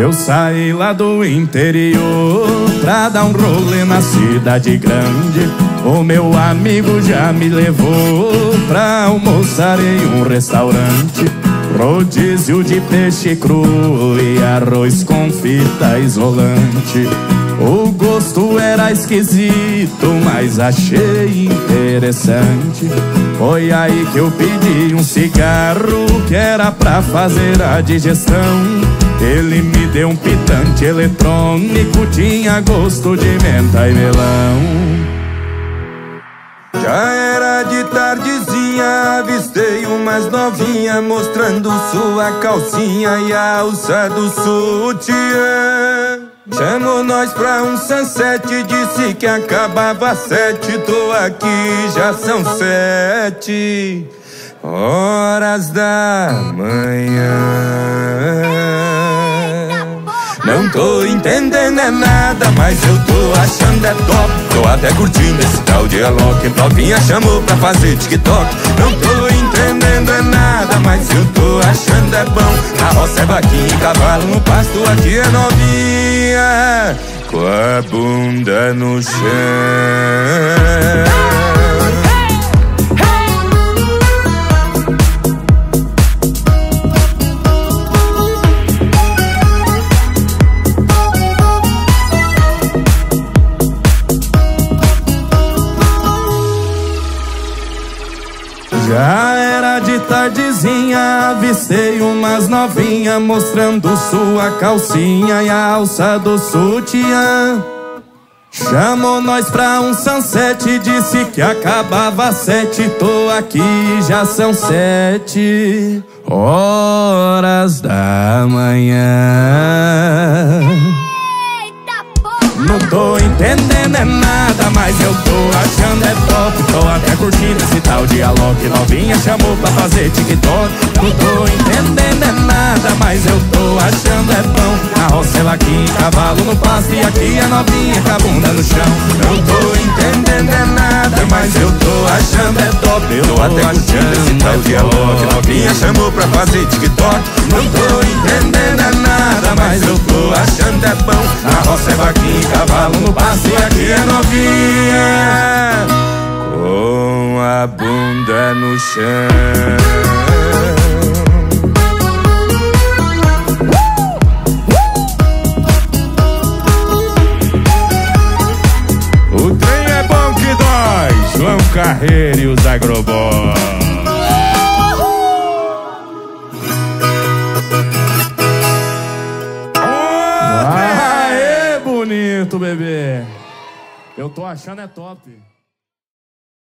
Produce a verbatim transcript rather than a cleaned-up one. Eu saí lá do interior pra dar um rolê na cidade grande. O meu amigo já me levou pra almoçar em um restaurante. Rodízio de peixe cru e arroz com fita isolante. O gosto era esquisito, mas achei interessante. Foi aí que eu pedi um cigarro que era pra fazer a digestão. Ele me deu um pitante eletrônico, tinha gosto de menta e melão. Já era de tardezinha, avistei umas novinha mostrando sua calcinha e a alça do sutiã. Chamou nós pra um sunset, disse que acabava às sete. Tô aqui, já são sete horas da manhã. Não tô entendendo é nada, mas eu tô achando é top. Tô até curtindo esse tal de alok. Quem novinha chamou pra fazer TikTok. Não tô entendendo é nada, mas eu tô achando é bom. Carroça é vaquinha e cavalo no pasto, aqui é novinha com a bunda no chão. Já era de tardezinha, avistei umas novinha mostrando sua calcinha e a alça do sutiã. Chamou nós pra um sunset, disse que acabava às sete. Tô aqui, já são sete horas da manhã. Eita porra! Não tô entendendo é nada, mas eu tô achando é top. Tô até curtindo esse tal de alok. Novinha chamou pra fazer TikTok. Não tô entendendo é nada, mas eu tô achando é bom. Carroça é vaquinha, cavalo no pasto, e aqui é novinha com a bunda no chão. Não tô entendendo é nada, mas eu tô achando é top. Eu tô até curtindo esse tal de alok. Novinha chamou pra fazer TikTok. Não tô entendendo é nada, mas eu tô achando é bom. Carroça é vaquinha, cavalo no pasto, e aqui é novinha com a bunda no chão. João Carreiro e os agrobó. Aê, bonito, bebê. Eu tô achando é top.